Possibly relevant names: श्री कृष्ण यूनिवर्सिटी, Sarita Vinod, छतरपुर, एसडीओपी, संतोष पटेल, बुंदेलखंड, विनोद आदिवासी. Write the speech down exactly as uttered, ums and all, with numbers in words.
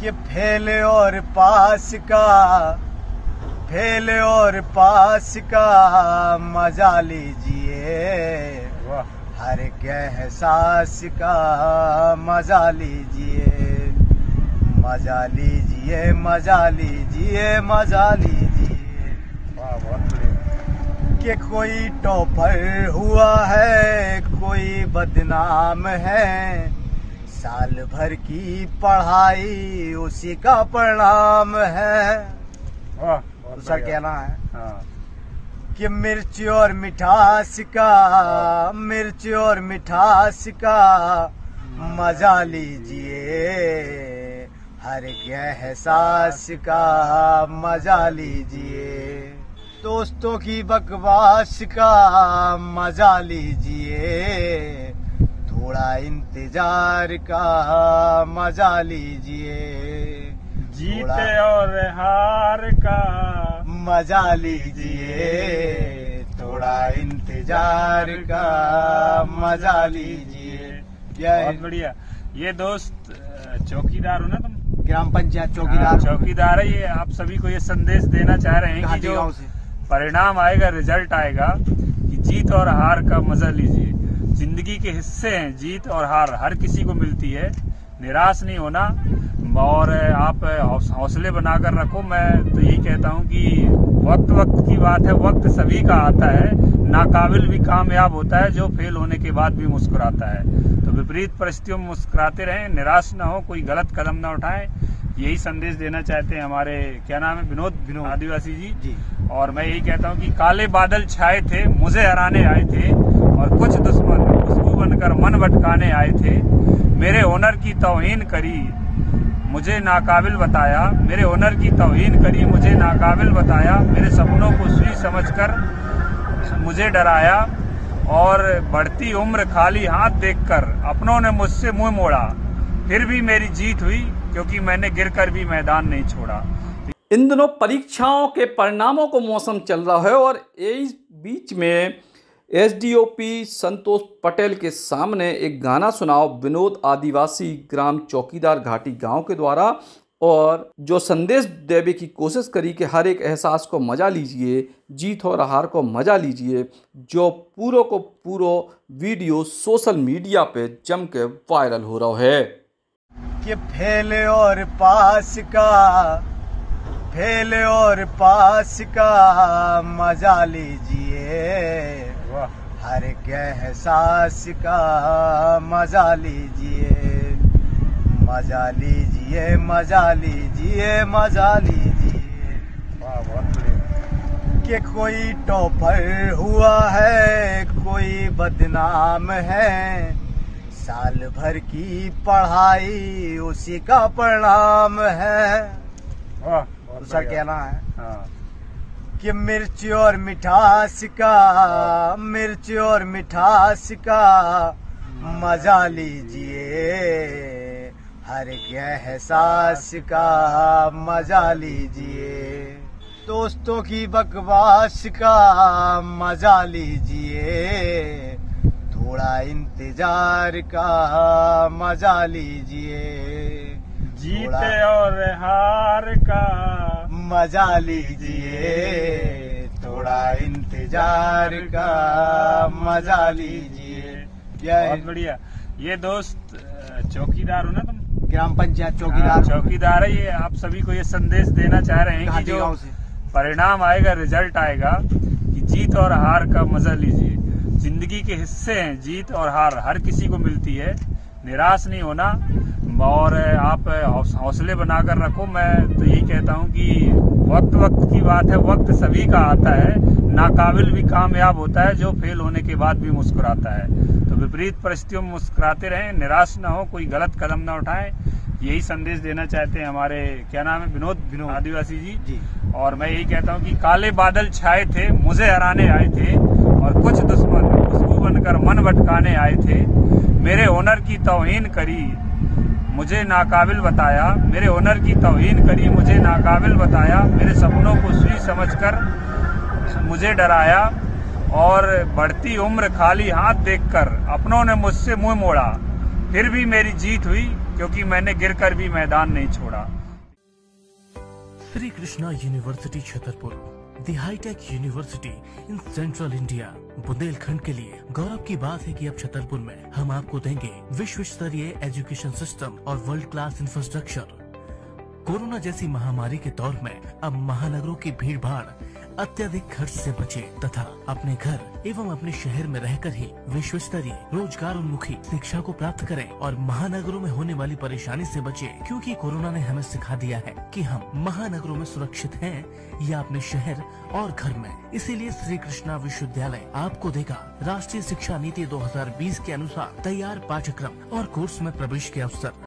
कि फैल और पास का फैल और पास का मजा लीजिए, हर एक एहसास का मजा लीजिए, मजा लीजिए मजा लीजिए मजा लीजिए। कि कोई टॉपर हुआ है कोई बदनाम है, साल भर की पढ़ाई उसी का परिणाम है। तो सर कहना है कि मिर्च और मिठास का मिर्च और मिठास का मजा लीजिए, हर एक एहसास का मजा लीजिए, दोस्तों की बकवास का मजा लीजिए, थोड़ा इंतजार का मजा लीजिए, जीते और हार का मजा लीजिए, थोड़ा इंतजार का मजा लीजिए। बहुत बढ़िया। ये दोस्त चौकीदार हो ना तुम, ग्राम पंचायत चौकीदार चौकीदार है ये। आप सभी को ये संदेश देना चाह रहे हैं कि जो परिणाम आएगा, रिजल्ट आएगा, कि जीत और हार का मजा लीजिए। जिंदगी के हिस्से हैं जीत और हार, हर किसी को मिलती है। निराश नहीं होना और आप हौसले बनाकर रखो। मैं तो यही कहता हूँ कि वक्त वक्त की बात है, वक्त सभी का आता है। नाकाबिल भी कामयाब होता है जो फेल होने के बाद भी मुस्कुराता है। तो विपरीत परिस्थितियों में मुस्कुराते रहें, निराश ना हो, कोई गलत कदम ना उठाएं। यही संदेश देना चाहते हैं हमारे, क्या नाम है, विनोद विनोद आदिवासी जी जी। और मैं यही कहता हूँ कि काले बादल छाए थे, मुझे हराने आए थे, और कुछ दुश्मन खुशबू बनकर मन भटकाने आए थे। मेरे हुनर की तौहीन करी मुझे नाकाबिल बताया, मेरे हुनर की तौहीन करी मुझे नाकाबिल बताया, मेरे सपनों को सुई समझकर मुझे डराया, और बढ़ती उम्र खाली हाथ देखकर अपनों ने मुझसे मुंह मोड़ा। फिर भी मेरी जीत हुई क्योंकि मैंने गिरकर भी मैदान नहीं छोड़ा। इन दिनों परीक्षाओं के परिणामों को मौसम चल रहा है और इस बीच में एसडीओपी संतोष पटेल के सामने एक गाना सुनाओ विनोद आदिवासी ग्राम चौकीदार घाटी गांव के द्वारा, और जो संदेश देने की कोशिश करी कि हर एक एहसास को मजा लीजिए, जीत और हार को मजा लीजिए, जो पूरो को पूरो वीडियो सोशल मीडिया पे जम के वायरल हो रहा है। कि फैल और पास का फैल और पास का मजा लीजिए, हर एक एहसास का मजा लीजिए, मजा लीजिए मजा लीजिए मजा लीजिए। कि कोई टॉपर हुआ है कोई बदनाम है, साल भर की पढ़ाई उसी का परिणाम है। तो सर कहना है कि मिर्च और मिठास का मिर्च और मिठास का मजा लीजिए, हर एक एहसास का मजा लीजिए, दोस्तों की बकवास का मजा लीजिए, थोड़ा इंतजार का मजा लीजिए, जीते और हार का मजा लीजिए, थोड़ा इंतजार का मजा लीजिए। बहुत बढ़िया। ये दोस्त चौकीदार हो ना तुम, ग्राम पंचायत चौकीदार चौकीदार है ये। आप सभी को ये संदेश देना चाह रहे हैं कि जो परिणाम आएगा, रिजल्ट आएगा, कि जीत और हार का मजा लीजिए। जिंदगी के हिस्से हैं जीत और हार, हर किसी को मिलती है। निराश नहीं होना और आप हौसले बनाकर रखो। मैं तो यही कहता हूँ कि वक्त वक्त की बात है, वक्त सभी का आता है। नाकाबिल भी कामयाब होता है जो फेल होने के बाद भी मुस्कुराता है। विपरीत परिस्थितियों में मुस्कुराते रहें, निराश ना हो, कोई गलत कदम ना उठाएं। यही संदेश देना चाहते हैं हमारे, क्या नाम है, विनोद विनोद आदिवासी जी जी। और मैं यही कहता हूँ कि काले बादल छाए थे, मुझे हराने आए थे, और कुछ दुश्मन खुशबू बनकर मन भटकाने आए थे। मेरे हुनर की तौहीन करी मुझे नाकाबिल बताया, मेरे हुनर की तौहीन करी मुझे नाकाबिल बताया, मेरे सपनों को सुई समझकर मुझे डराया, और बढ़ती उम्र खाली हाथ देखकर अपनों ने मुझसे मुंह मोड़ा। फिर भी मेरी जीत हुई क्योंकि मैंने गिरकर भी मैदान नहीं छोड़ा। श्री कृष्ण यूनिवर्सिटी छतरपुर, the hi tech university in central India, बुंदेलखंड के लिए गौरव की बात है कि अब छतरपुर में हम आपको देंगे विश्व स्तरीय एजुकेशन सिस्टम और वर्ल्ड क्लास इंफ्रास्ट्रक्चर। कोरोना जैसी महामारी के दौर में अब महानगरों की भीड़ भाड़, अत्यधिक खर्च से बचे तथा अपने घर एवं अपने शहर में रहकर ही विश्व स्तरीय रोजगार उन्मुखी शिक्षा को प्राप्त करें और महानगरों में होने वाली परेशानी से बचे, क्योंकि कोरोना ने हमें सिखा दिया है कि हम महानगरों में सुरक्षित हैं या अपने शहर और घर में। इसीलिए श्री कृष्णा विश्वविद्यालय आपको देगा राष्ट्रीय शिक्षा नीति दो हजार बीस के अनुसार तैयार पाठ्यक्रम और कोर्स में प्रवेश के अवसर,